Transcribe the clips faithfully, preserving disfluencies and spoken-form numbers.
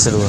sơ đua.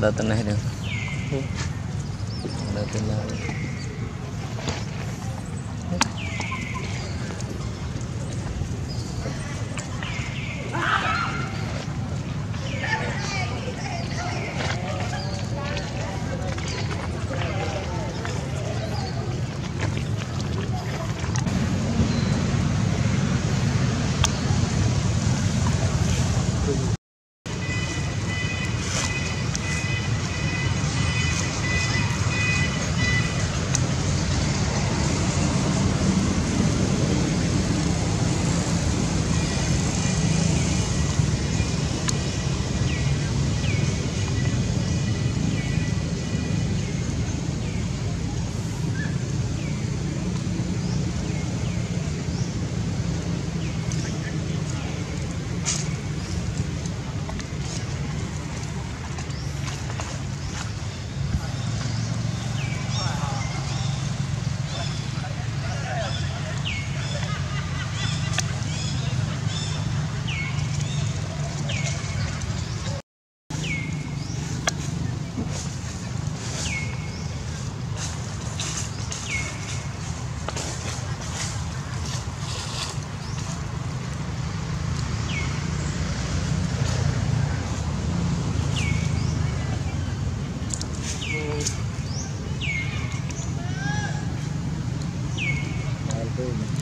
Ada tenang dia. Ada tenang. Boom.